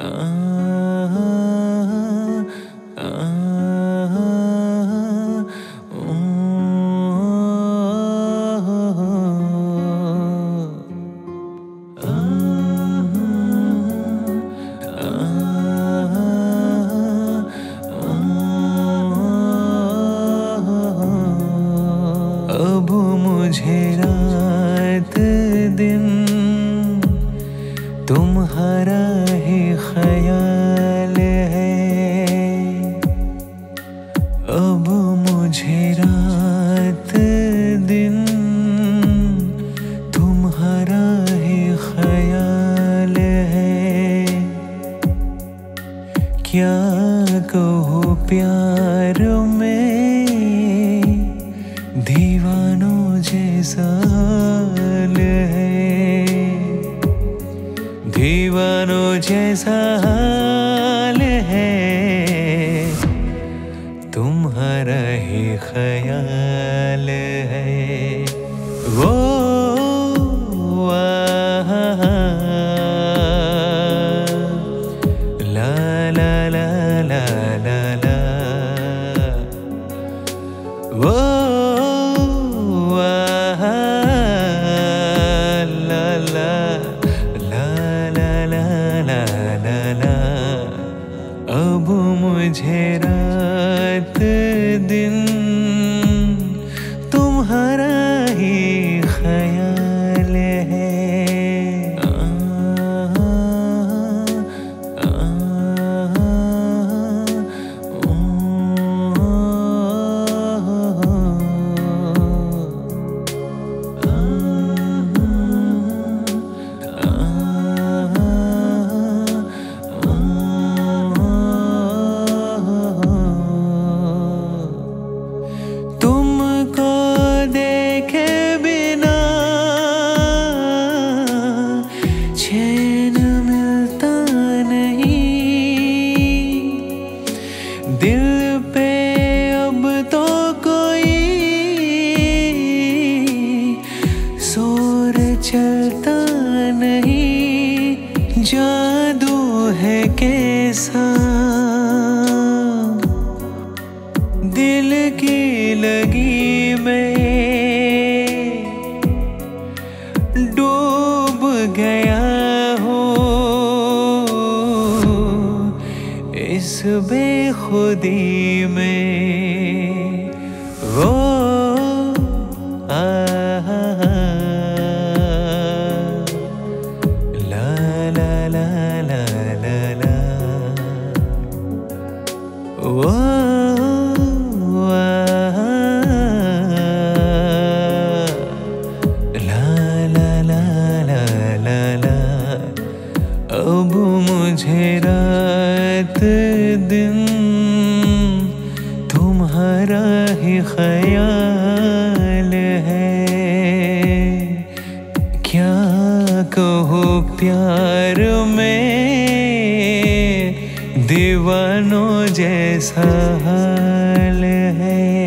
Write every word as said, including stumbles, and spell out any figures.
अब मुझे रात दिन तुम्हारा ही ख्याल है। अब मुझे रात दिन तुम्हारा ही ख्याल है। क्या कहूँ प्यार में दीवानों जैसा हाल है, दीवानों जैसा हाल है, तुम्हारा ही ख्याल है। वो ला ला ला ला ला ला वो अब मुझे रात दिन तुम्हारा ही ख्याल है। आ, आ, ओ, आ, चैन मिलता नहीं दिल पे अब तो कोई शोर चलता नहीं। जादू है कैसा दिल की लगी में डूब गया इस बेखुदी में। वो आ ला ला ला ला ला ला वो आ ला ला ला ला ला ला। अब मुझे रात दिन तुम्हारा ही ख्याल है। क्या कहूँ प्यार में दीवानों जैसा हाल है।